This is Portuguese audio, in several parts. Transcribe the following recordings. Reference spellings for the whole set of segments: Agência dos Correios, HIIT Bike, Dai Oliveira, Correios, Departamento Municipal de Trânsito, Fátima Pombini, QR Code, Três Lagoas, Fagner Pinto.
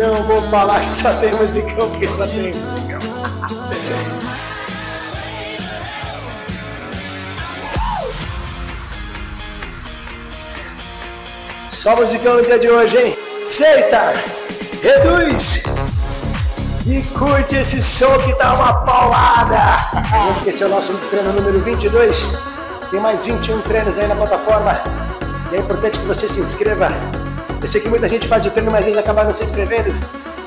Não vou falar que só tem musicão, que só tem musicão. Só musicão no dia de hoje, hein? Seita, reduz e curte esse som que tá uma paulada. Esse é o nosso treino número 22. Tem mais 21 treinos aí na plataforma. E é importante que você se inscreva. Eu sei que muita gente faz o treino, mas eles acabam não se inscrevendo.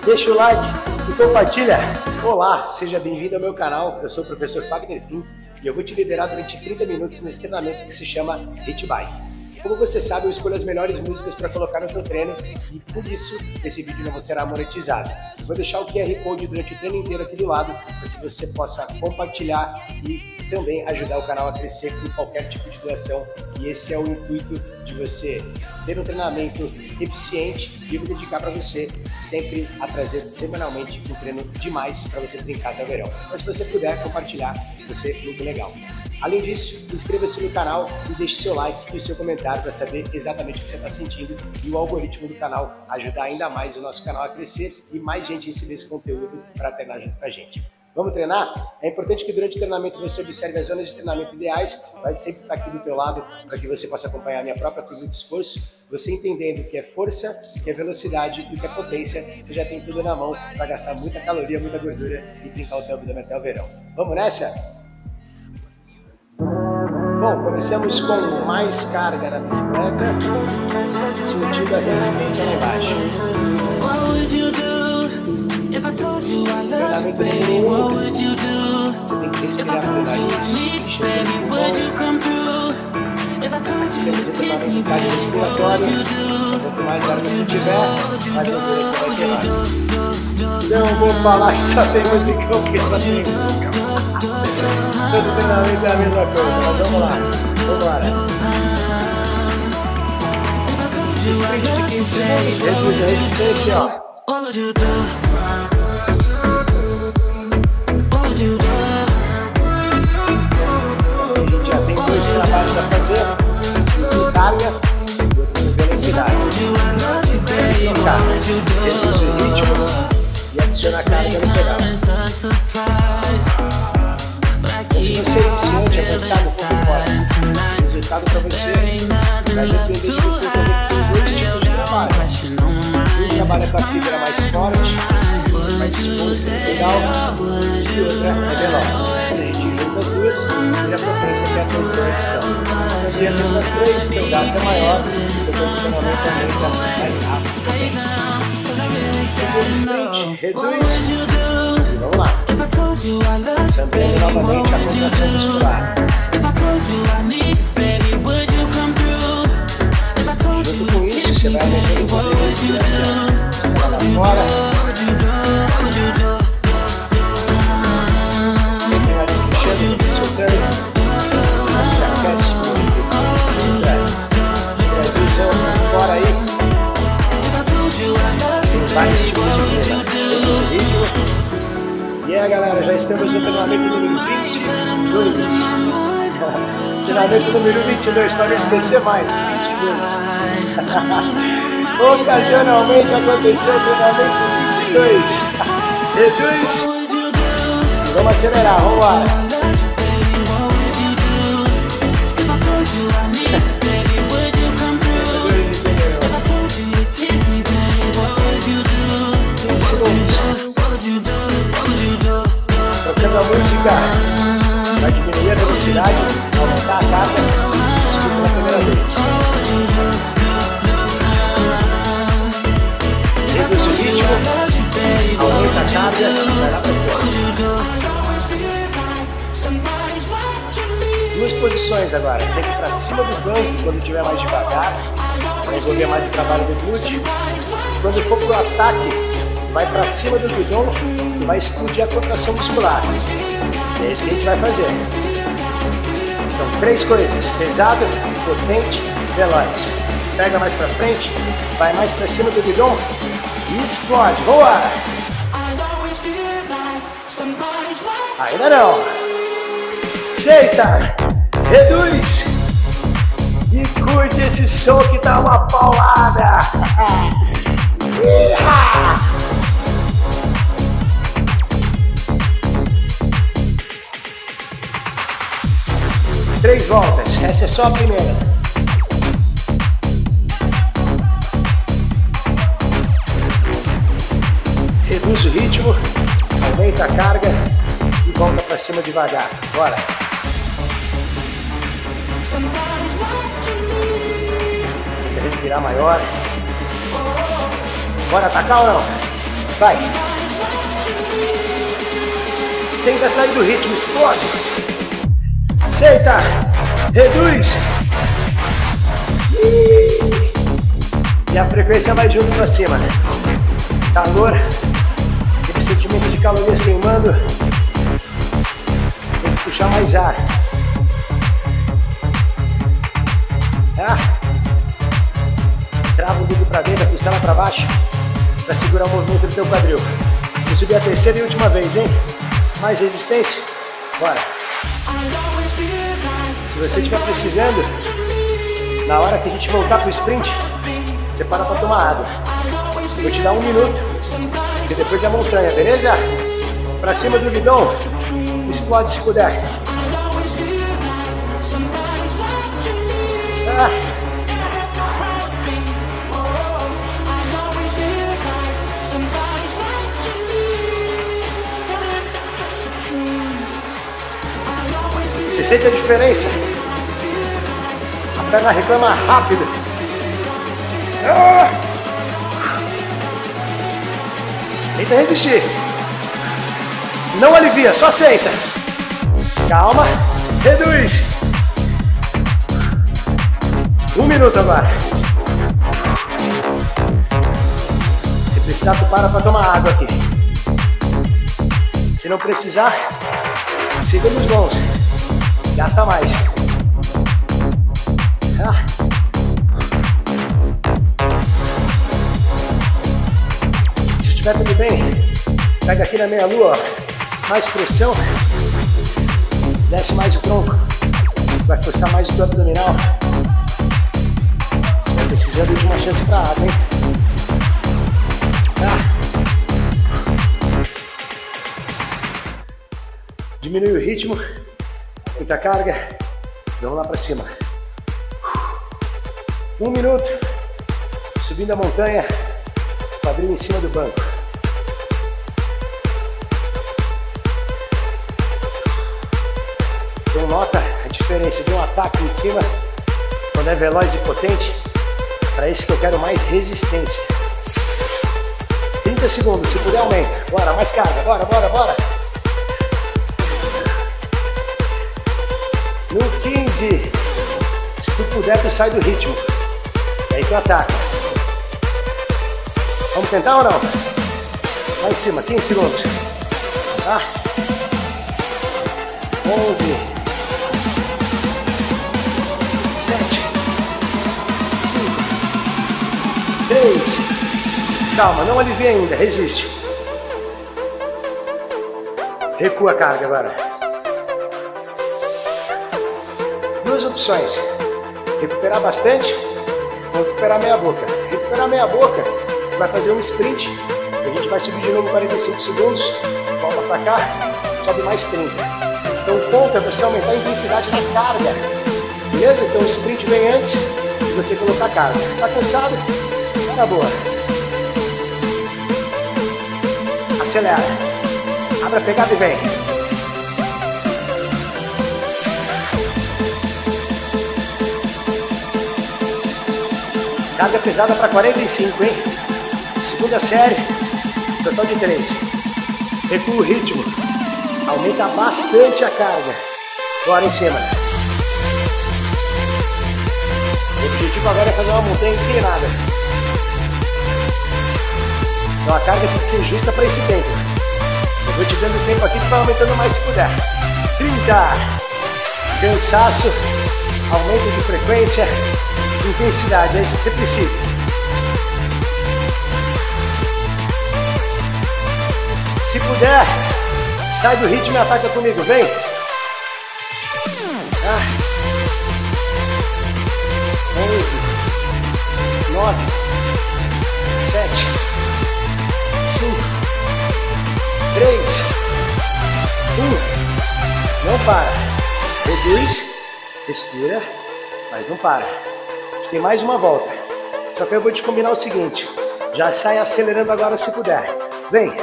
Deixa o like e compartilha. Olá, seja bem-vindo ao meu canal. Eu sou o professor Fagner Pinto e eu vou te liderar durante 30 minutos nesse treinamento que se chama HIIT Bike. Como você sabe, eu escolho as melhores músicas para colocar no seu treino e, por isso, esse vídeo não será monetizado. Vou deixar o QR Code durante o treino inteiro aqui do lado para que você possa compartilhar e também ajudar o canal a crescer com qualquer tipo de doação. E esse é o intuito de você ter um treinamento eficiente e eu vou dedicar para você sempre a trazer semanalmente um treino demais para você trincar até o verão. Mas se você puder compartilhar, vai ser muito legal. Além disso, inscreva-se no canal e deixe seu like e seu comentário para saber exatamente o que você está sentindo e o algoritmo do canal ajudar ainda mais o nosso canal a crescer e mais gente receber esse conteúdo para treinar junto com a gente. Vamos treinar? É importante que durante o treinamento você observe as zonas de treinamento ideais, vai sempre estar aqui do teu lado para que você possa acompanhar a minha própria curva de esforço. Você entendendo o que é força, o que é velocidade e o que é potência, você já tem tudo na mão para gastar muita caloria, muita gordura e trincar o teu abdômen até o verão. Vamos nessa? Bom, começamos com mais carga na bicicleta, sentindo a resistência lá embaixo. Você tem que respirar por nariz, encher o pulmão, a respiratória, quanto mais ar você tiver, mais altura você vai ter lá. Não vou falar que só tem musicão, porque só tem musicão. Todo treinamento é a mesma coisa, mas vamos lá, vambora. Sprint de 15 segundos, reduz a resistência, ó. Já tem dois trabalhos a fazer, um de carga e outro de velocidade. Tocar, reduz o ritmo e adiciona a carga no pedal. Se você iniciante avançar um pouco fora, o resultado para você vai depender de você também ter dois tipos de trabalho. Um trabalha com a fibra mais forte, mais força e legal, e outra é veloz. A gente junta as duas e a potência que é a terceira opção. Quando entra nas três, teu gasto é maior e o condicionamento aumenta mais rápido. Segundo sprint, reduz e vamos lá. Também novamente a contração muscular. Junto com isso, você vai aumentando o poder de respiração. Você vai lá fora. Você tem nariz puxando, soltando. O nariz aquece muito. Você traz o ombro fora aí. Tem vários tipos de treino. E aí galera, já estamos no treinamento número 22. Treinamento número 22, para não esquecer mais, 22. Ocasionalmente aconteceu o treinamento 22. Reduz. Vamos acelerar, vamos lá. A música vai diminuir a velocidade, aumentar a carga, escuta na primeira vez. Reduz o ritmo, aumenta a carga, vai lá pra cima. Duas posições agora, tem que ir pra cima do banco quando estiver mais devagar, para envolver mais o trabalho do glúteo. Quando for pro ataque, vai para cima do guidão e vai explodir a contração muscular. É isso que a gente vai fazer. Então, três coisas: pesado, potente, veloz. Pega mais para frente, vai mais para cima do guidão e explode. Boa! Ainda não. Seita, reduz e curte esse som que dá uma paulada. voltas, essa é só a primeira. Reduz o ritmo, aumenta a carga e volta para cima devagar. Bora! Tenta respirar maior. Bora atacar ou não? Vai! Tenta sair do ritmo, explode! Senta! Reduz! E a frequência vai junto para cima. Calor. Sentimento de calorias queimando, tem que puxar mais ar. Trava o bico pra dentro, a costela pra baixo, pra segurar o movimento do teu quadril. Vou subir a terceira e última vez, hein? Mais resistência? Bora! Se você estiver precisando, na hora que a gente voltar pro sprint, você para pra tomar água. Vou te dar 1 minuto. E depois é a montanha, beleza? Pra cima do guidão, explode se puder. Você sente a diferença? A perna reclama rápido. Tenta resistir. Não alivia, só aceita. Calma, reduz. 1 minuto agora. Se precisar, tu para pra tomar água aqui. Se não precisar, siga nos bons. Gasta mais. Vai tudo bem, pega aqui na meia lua, ó. Mais pressão, desce mais o tronco, você vai forçar mais o teu abdominal, você vai precisando de uma chance para água, hein? Diminui o ritmo, muita carga, vamos lá para cima. 1 minuto, subindo a montanha, quadril em cima do banco. Então nota a diferença de um ataque em cima, quando é veloz e potente, para esse que eu quero mais resistência. 30 segundos, se puder aumenta. Bora, mais carga, bora, bora, bora. No 15, se tu puder, tu sai do ritmo. E aí tu ataca. Vamos tentar ou não? Lá em cima, 15 segundos. 11. 7, 5, 3. Calma, não alivia ainda, resiste. Recua a carga agora. 2 opções: recuperar bastante ou recuperar meia boca. Recuperar meia boca vai fazer um sprint, a gente vai subir de novo 45 segundos, volta pra cá, sobe mais 30. Então o ponto é você aumentar a intensidade da carga. Beleza? Então o sprint vem antes de você colocar a carga. Tá cansado? Tá boa. Acelera. Abre a pegada e vem. Carga pesada para 45, hein? Segunda série, total de 3. Recua o ritmo. Aumenta bastante a carga. Bora em cima. O objetivo agora é fazer uma montanha inclinada. Então a carga tem que ser justa para esse tempo. Eu vou te dando tempo aqui para aumentando mais se puder. 30. Cansaço, aumento de frequência, intensidade. É isso que você precisa. Se puder, sai do ritmo e ataca comigo. Vem. Ah. 11, 9, 7, 5, 3, 2, não para, reduz, Respira, mas não para. A gente tem mais uma volta. Só que eu vou te combinar o seguinte. Já sai acelerando agora se puder. Vem.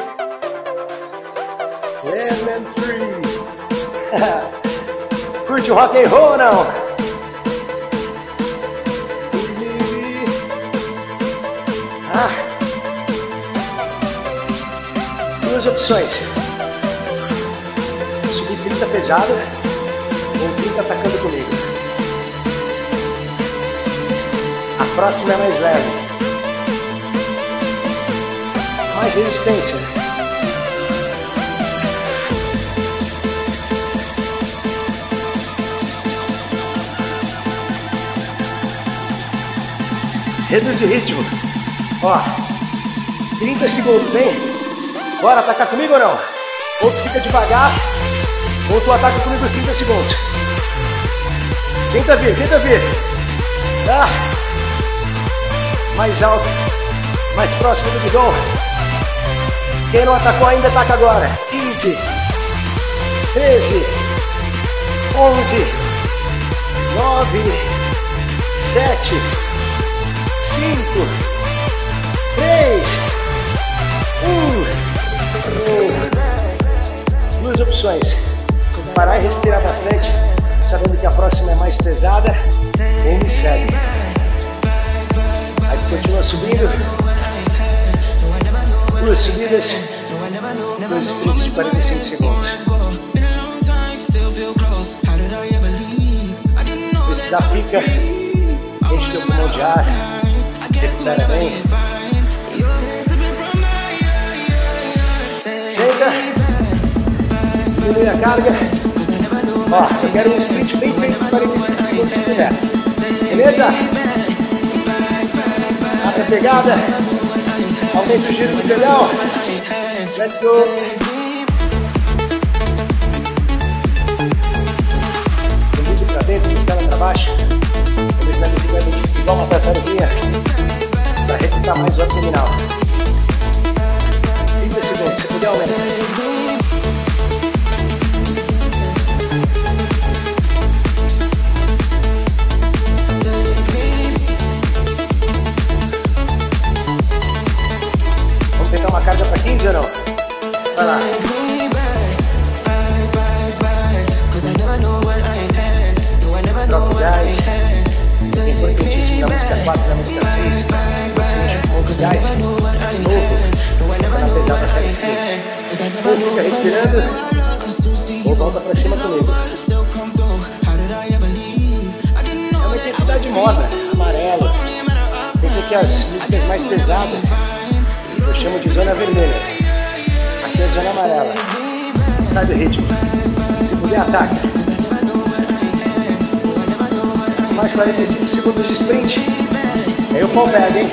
Curte o rock and roll ou não? Duas opções. Subir 30 pesado ou 30 atacando comigo. A próxima é mais leve. Mais resistência. Reduz o ritmo. Ó, 30 segundos, hein? Bora atacar comigo ou não? Ou tu fica devagar, ou tu ataca comigo os 30 segundos. Tenta vir, tenta vir. Ah. Mais alto, mais próximo do guidão. Quem não atacou ainda, ataca agora. 15, 13, 11, 9, 7, 5, 3, 1. Duas opções. Parar e respirar bastante, sabendo que a próxima é mais pesada, ou me segue. Aí continua subindo. Duas subidas, dois sprints de 45 segundos. Precisar fica, enche teu pulmão de ar, recupera bem. Senta, diminui a carga. Ó, eu quero um sprint bem feito de 45 segundos se puder. Beleza? Abre a pegada. Aumenta o giro do pedal. Let's go! Comigo pra dentro, costela pra baixo. Vou deixar esse pé igual uma tartaruguinha pra recuperar mais o abdominal. 30 segundos, se puder aumenta. Vamos pegar uma carga para 15 ou não? Vai lá. Troca o gás. É importantíssimo na música 4, na música 6. Você mexe com o gás de novo. Para pesar para sair esquerda. Ou fica respirando, ou volta para cima comigo. É uma intensidade moda, amarela. Essa aqui é as músicas mais pesadas. Eu chamo de zona vermelha. Aqui é a zona amarela. Sai do ritmo. Se puder, ataca. Mais 45 segundos de sprint. Aí o pau pega, hein?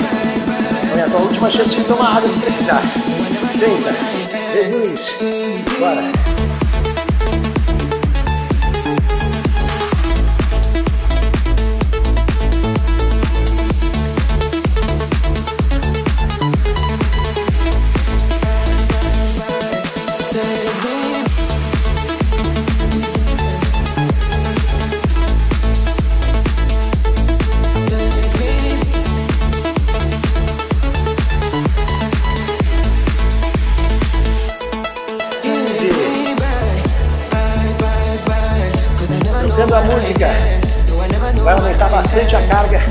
É a tua última chance de tomar água se precisar. Senta, reduz, bora. A música vai aumentar bastante a carga,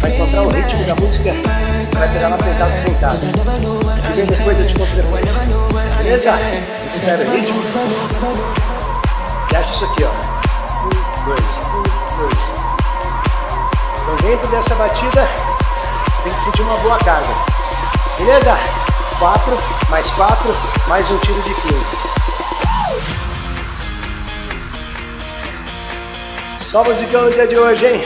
vai encontrar o ritmo da música, vai pegar lá pesado sentado. E bem depois eu te conto depois. Beleza? Espera o ritmo. E acha isso aqui, ó. 1, 2, 1, 2. Então dentro dessa batida tem que sentir uma boa carga. Beleza? 4, mais um tiro de 15. Só musicão no dia de hoje, hein?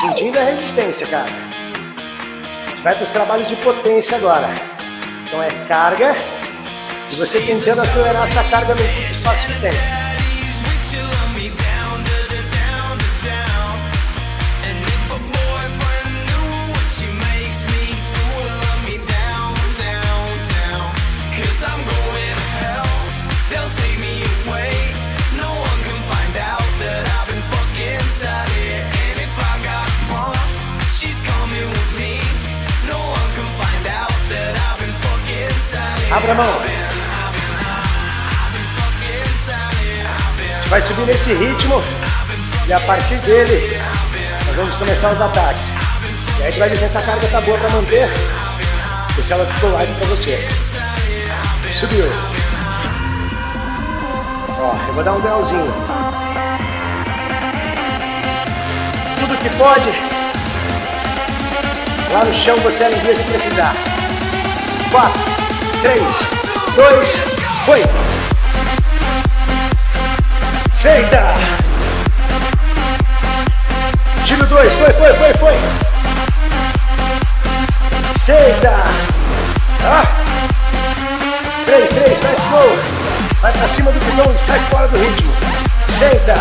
Sentindo a resistência, cara. A gente vai para os trabalhos de potência agora. Então é carga e você tentando acelerar essa carga no curto espaço de tempo. Out there. Abra a mão. A gente vai subir nesse ritmo e a partir dele nós vamos começar os ataques. E aí tu vai dizer se a carga tá boa para manter e se ela ficou live para você. Subiu. Ó, eu vou dar um grauzinho. Tudo que pode. Lá no chão você alivia se precisar. 4, 3, 2, foi! Seita! Tiro 2, foi! Seita! 3, let's go! Vai pra cima do pilão e sai fora do ritmo. Seita!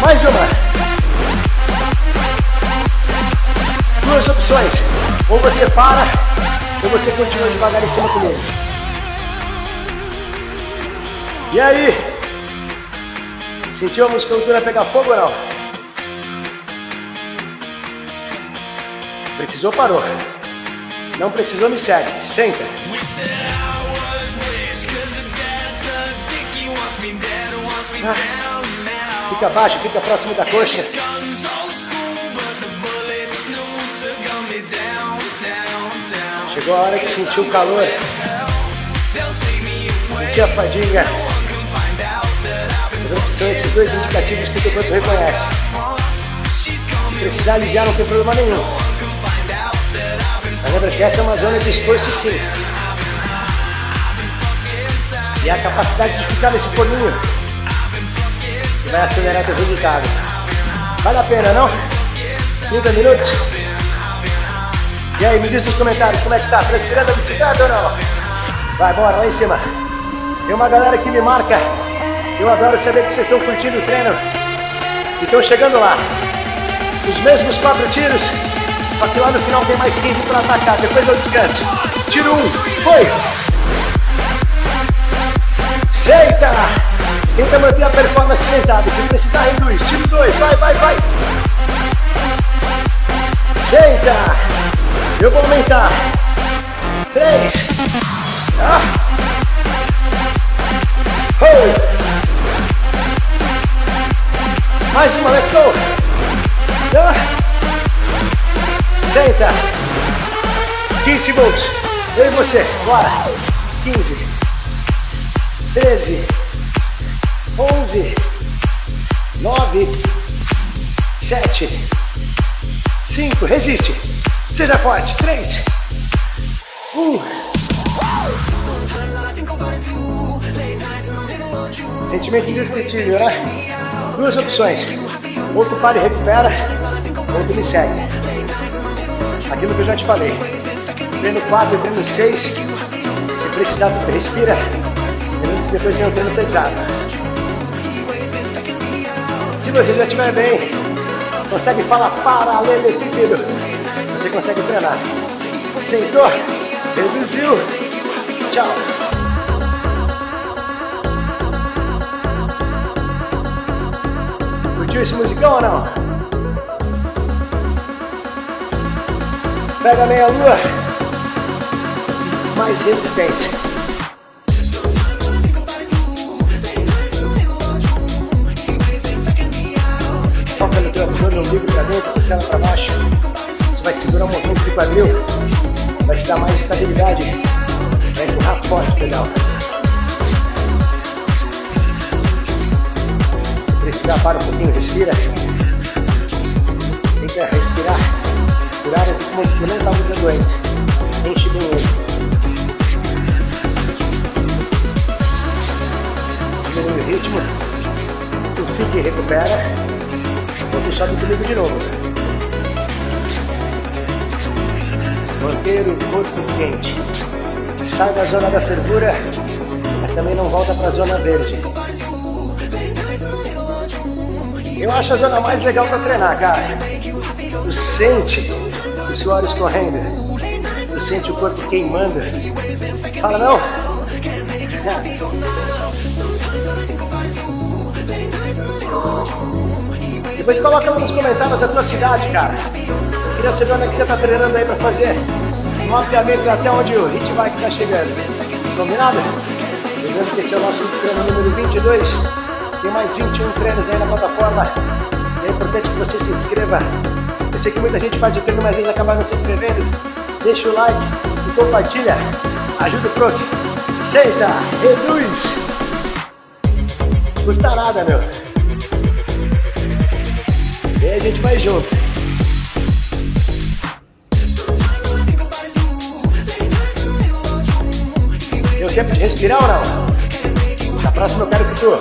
Mais uma! Duas opções, ou você para, ou você continua devagar em cima comigo. E aí? Sentiu a musculatura pegar fogo ou não? Precisou, parou. Não precisou, me segue. Senta. Fica abaixo, fica próximo da coxa. Chegou a hora de sentir o calor, sentir a fadiga. São esses dois indicativos que o teu corpo reconhece. Se precisar aliviar, não tem problema nenhum. Mas lembra que essa é uma zona de esforço, sim. E a capacidade de ficar nesse forninho vai acelerar teu resultado. Vale a pena, não? 30 minutos? E aí, me diz nos comentários como é que tá, transpirando a bicicleta ou não? Vai, bora, lá em cima. Tem uma galera que me marca, eu adoro saber que vocês estão curtindo o treino e estão chegando lá. Os mesmos 4 tiros, só que lá no final tem mais 15 para atacar, depois eu descanso. Tiro 1, foi! Seita! Tenta manter a performance sentada, se precisar reduz. Tiro 2, vai! Seita! Eu vou aumentar. 3. Hold. Mais uma, let's go. Senta. 15 segundos. Eu e você. Bora. 15. 13. 11. 9. 7. 5. Resiste. Seja forte, 3, 1. Sentimento indescritível, né? Duas opções. Ou tu para e recupera, ou tu me segue. Aquilo que eu já te falei. Treino 4, treino 6. Se precisar, tu respira. Depois vem o treino pesado. Se você já estiver bem, consegue falar paralelepípedo. Você consegue treinar. Sentou, reduziu. Tchau. Curtiu esse musicão ou não? Pega a meia lua. Mais resistência. Foca no teu abdômen, no livro pra dentro, costela pra baixo. Vai segurar um movimento de quadril, vai te dar mais estabilidade, vai empurrar forte o pedal. Se precisar, para um pouquinho, respira. Tenta respirar por áreas do corpo que não estava usando antes. Enche bem o olho. Diminui o ritmo, tu fica e recupera, ou tu sobe comigo de novo. Manter o corpo quente. Sai da zona da fervura, mas também não volta para a zona verde. Eu acho a zona mais legal para treinar, cara. Tu sente o suor escorrendo. Tu sente o corpo queimando. Fala não! Depois coloca nos comentários a tua cidade, cara. Queria saber onde é que você tá treinando aí pra fazer. mapeamento até onde o HIIT Bike está chegando. Combinado? Lembrando que esse é o nosso treino número 22. Tem mais 21 treinos aí na plataforma. É importante que você se inscreva. Eu sei que muita gente faz o treino, mas às vezes acaba não se inscrevendo. Deixa o like e compartilha. Ajuda o prof. Senta, reduz. Custa nada, meu. E a gente vai junto. Deu tempo de respirar ou não? Na próxima eu quero que tu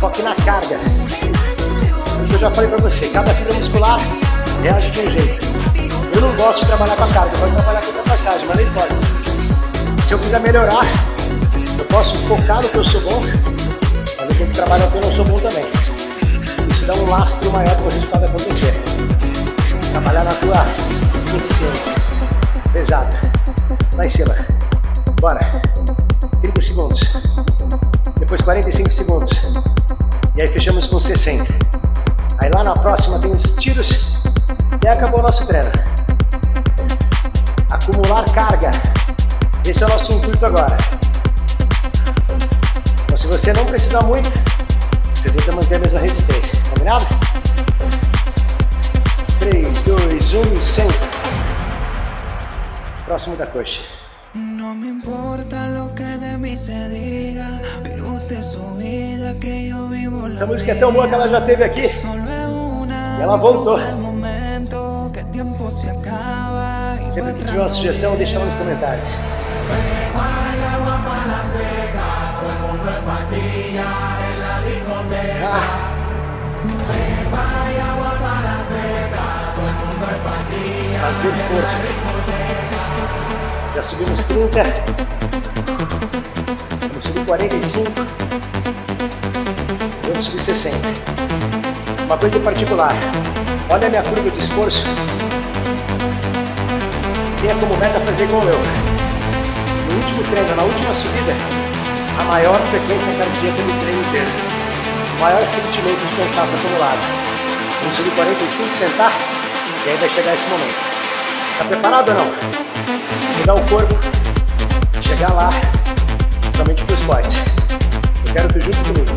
foque na carga. Como eu já falei pra você, cada fibra muscular reage de um jeito. Eu não gosto de trabalhar com a carga, eu gosto de trabalhar com a ultrapassagem, mas não importa. Se eu quiser melhorar, eu posso focar no que eu sou bom, mas eu tenho que trabalhar no que eu não sou bom também. Isso dá um lastro maior para o resultado acontecer. Trabalhar na tua eficiência. Pesado. Lá em cima. Bora. 30 segundos. Depois 45 segundos. E aí fechamos com 60. Aí lá na próxima tem os tiros e acabou o nosso treino. Acumular carga. Esse é o nosso intuito agora. Então, se você não precisar muito, você tenta manter a mesma resistência. Combinado? 3, 2, 1, senta. Próximo da coxa. Não me importa lo que de mim se diga. Essa música é tão boa que ela já teve aqui e ela voltou. Se você pediu uma sugestão, deixa lá nos comentários. Fazer força. Já subimos 30. Vamos subir 45. Vamos subir 60. Uma coisa em particular. Olha a minha curva de esforço. Tenha como meta fazer igual eu. No último treino, na última subida, a maior frequência cardíaca do treino inteiro. O maior sentimento de cansaço acumulado. Vamos subir 45, sentar, e aí vai chegar esse momento. Tá preparado ou não? Mudar o corpo, chegar lá, somente para os fortes. Eu quero que junto comigo.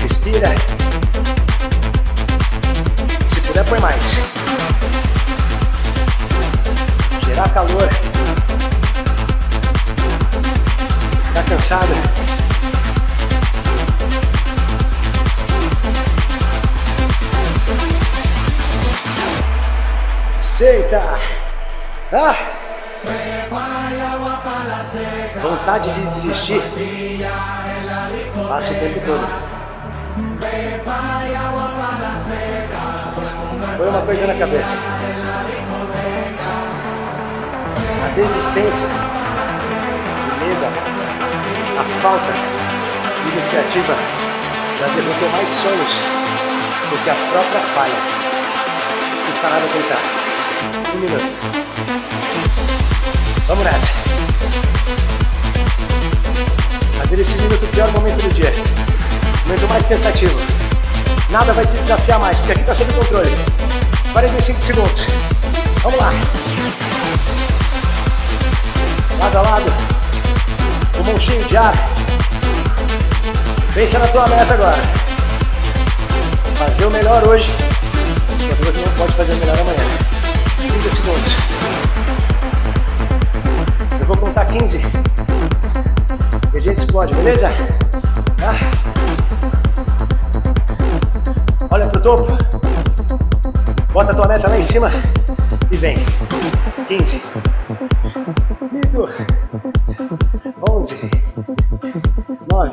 Respira. Puder põe mais. Gerar calor. Ficar cansado. Seita. Ah. Vontade de desistir. Passa o tempo todo. Põe uma coisa na cabeça. A desistência, o medo, a falta de iniciativa já derrotou mais sonhos do que a própria falha. Não está nada a tentar. 1 minuto. Vamos nessa. Fazer esse minuto o pior momento do dia. O momento mais cansativo. Nada vai te desafiar mais, porque aqui está sob controle. 45 segundos. Vamos lá. Lado a lado. Pulmão cheio de ar. Pensa na tua meta agora. Fazer o melhor hoje, porque hoje não pode fazer o melhor amanhã. 30 segundos. Eu vou contar 15. E a gente explode, beleza? Tá? Olha pro topo. Bota a tua meta lá em cima e vem. 15. 11. 9.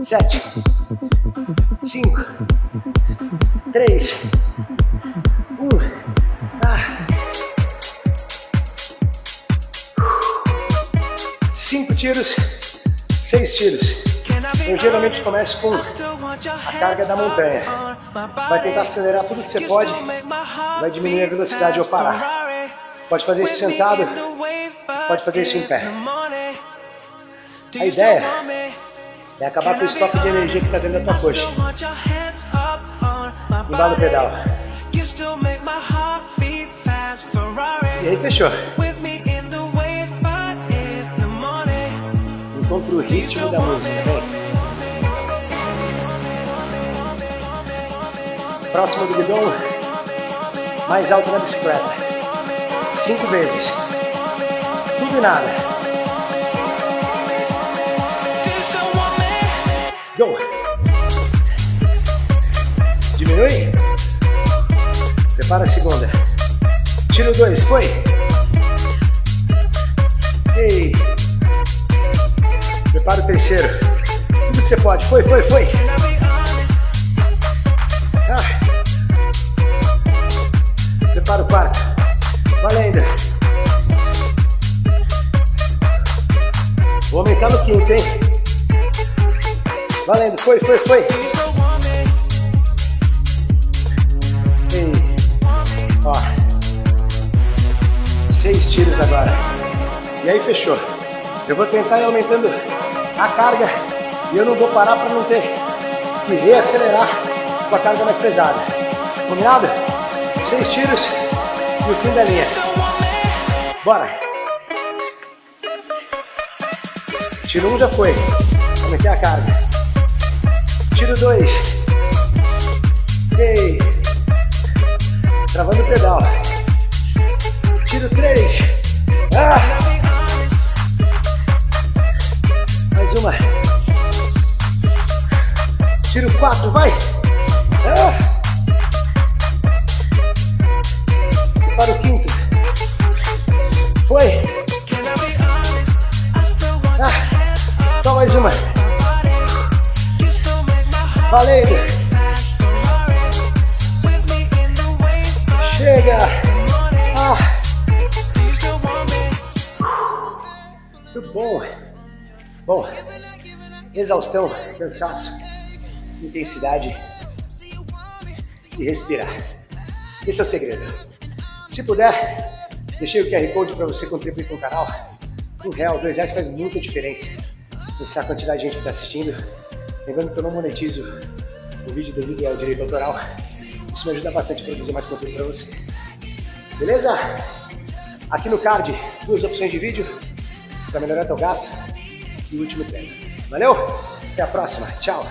7. 5. 3. 1. Ah. 5 tiros. 6 tiros. Eu geralmente começo com a carga da montanha. Vai tentar acelerar tudo que você pode, vai diminuir a velocidade ou parar. Pode fazer isso sentado, pode fazer isso em pé. A ideia é acabar com o estoque de energia que está dentro da tua coxa. Embala o pedal. E aí fechou. Encontra o ritmo da música, vem. Próximo do guidão, mais alto na bicicleta. 5 vezes. Tudo e nada. Go. Diminui. Prepara a segunda. Tiro 2, foi. Ei. Prepara o terceiro. Tudo que você pode. Foi, foi, foi. Ah. Prepara o quarto. Valendo. Vou aumentar no quinto, hein? Valendo. Foi, foi, foi. Ei. Ó. 6 tiros agora. E aí fechou. Eu vou tentar ir aumentando a carga e eu não vou parar para não ter que reacelerar com a carga mais pesada. Combinado? 6 tiros e o fim da linha. Bora! Tiro 1 já foi. Aumentei a carga. Tiro 2. Ei! Travando o pedal. Tiro 3. Ah! Mais uma. Tiro 4, vai. Ah. Para o quinto. Foi. Ah. Só mais uma. Valendo. Chega. Ah. Muito bom. Bom, exaustão, cansaço, intensidade e respirar. Esse é o segredo. Se puder, deixei o QR Code para você contribuir com o canal. R$1, R$2 faz muita diferença. Pensar a quantidade de gente que está assistindo. Lembrando que eu não monetizo o vídeo do vídeo ao direito autoral. Isso me ajuda bastante a produzir mais conteúdo para você. Beleza? Aqui no card, 2 opções de vídeo para melhorar teu gasto. E o último treino. Valeu? Até a próxima. Tchau.